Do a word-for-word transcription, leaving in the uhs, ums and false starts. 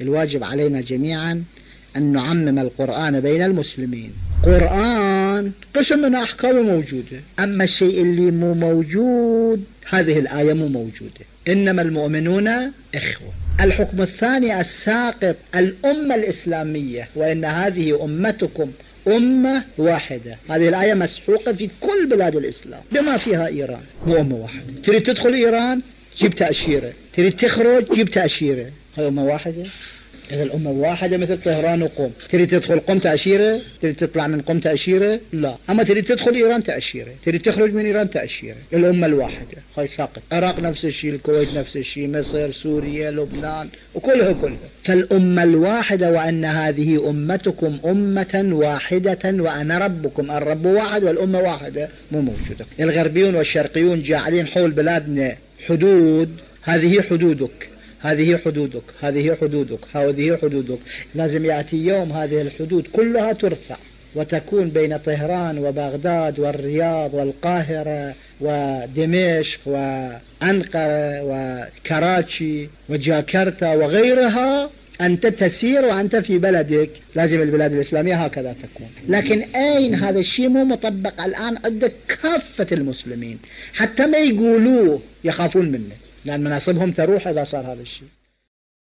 الواجب علينا جميعا أن نعمم القرآن بين المسلمين. قرآن قسم من أحكامه موجودة، أما الشيء اللي مو موجود هذه الآية مو موجودة، إنما المؤمنون إخوة. الحكم الثاني الساقط الأمة الإسلامية، وإن هذه أمتكم أمة واحدة، هذه الآية مسحوقة في كل بلاد الإسلام بما فيها إيران، مو أمة واحدة. تريد تدخل إيران جيب تأشيرة، تريد تخرج جيب تأشيرة، هي أمة واحدة؟ إذا الأمة واحدة مثل طهران وقم، تريد تدخل قم تأشيرة، تريد تطلع من قم تأشيرة، لا، أما تريد تدخل إيران تأشيرة، تريد تخرج من إيران تأشيرة، الأمة الواحدة، هاي ساقط. العراق نفس الشيء، الكويت نفس الشيء، مصر، سوريا، لبنان، وكلها كلها. فالأمة الواحدة، وأن هذه أمتكم أمة واحدة وأنا ربكم، الرب واحد والأمة واحدة، مو موجودة. الغربيون والشرقيون جاعلين حول بلادنا حدود، هذه حدودك. هذه حدودك، هذه حدودك، هذه حدودك. لازم يأتي يوم هذه الحدود كلها ترفع وتكون بين طهران وبغداد والرياض والقاهرة ودمشق وأنقرة وكراتشي وجاكرتا وغيرها. أنت تسير وأنت في بلدك، لازم البلاد الإسلامية هكذا تكون. لكن أين هذا الشيء مو مطبق الآن عند كافة المسلمين، حتى ما يقولوه يخافون منه لأن مناصبهم تروح إذا صار هذا الشيء.